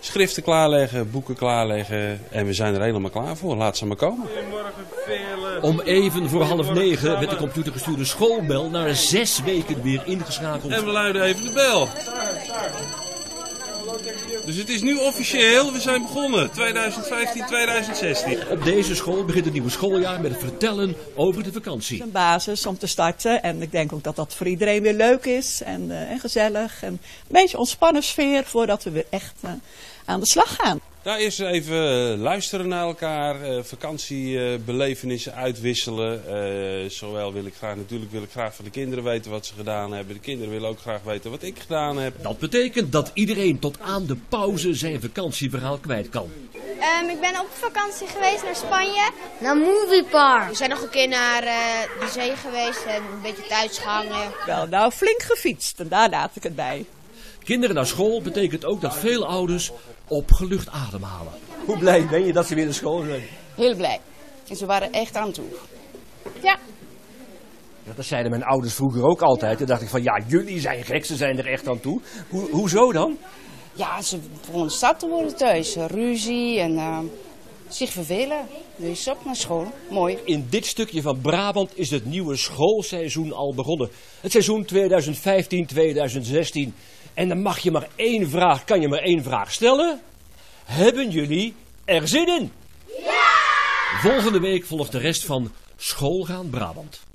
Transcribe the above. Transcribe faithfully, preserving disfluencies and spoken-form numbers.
Schriften klaarleggen, boeken klaarleggen en we zijn er helemaal klaar voor. Laat ze maar komen. Om even voor half negen werd de computergestuurde schoolbel na zes weken weer ingeschakeld. En we luiden even de bel. Dus het is nu officieel, we zijn begonnen. twintig vijftien twintig zestien. Op deze school begint het nieuwe schooljaar met het vertellen over de vakantie. Een basis om te starten en ik denk ook dat dat voor iedereen weer leuk is en, uh, en gezellig. En een beetje ontspannen sfeer voordat we weer echt uh, aan de slag gaan. Nou, eerst even luisteren naar elkaar, uh, vakantiebelevenissen uitwisselen. Uh, zowel wil ik graag, natuurlijk wil ik graag van de kinderen weten wat ze gedaan hebben. De kinderen willen ook graag weten wat ik gedaan heb. Dat betekent dat iedereen tot aan de pauze zijn vakantieverhaal kwijt kan. Um, ik ben op vakantie geweest naar Spanje. Naar Moviepark. We zijn nog een keer naar uh, de zee geweest en een beetje thuis gehangen. Wel, nou flink gefietst en daar laat ik het bij. Kinderen naar school betekent ook dat veel ouders opgelucht ademhalen. Hoe blij ben je dat ze weer naar school zijn? Heel blij. En ze waren echt aan toe. Ja. Ja, dat zeiden mijn ouders vroeger ook altijd. Toen dacht ik van ja, jullie zijn gek, ze zijn er echt aan toe. Ho hoezo dan? Ja, ze begonnen zat te worden thuis. Ruzie en uh, zich vervelen. Dus op naar school. Mooi. In dit stukje van Brabant is het nieuwe schoolseizoen al begonnen. Het seizoen twintig vijftien twintig zestien. En dan mag je maar één vraag, kan je maar één vraag stellen. Hebben jullie er zin in? Ja! Volgende week volgt de rest van Schoolgaan Brabant.